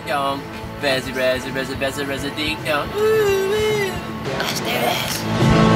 ding dong. Razzie, razzie, razzie, razzie, razzie, ding dong. Ooh, ooh. Let's do this.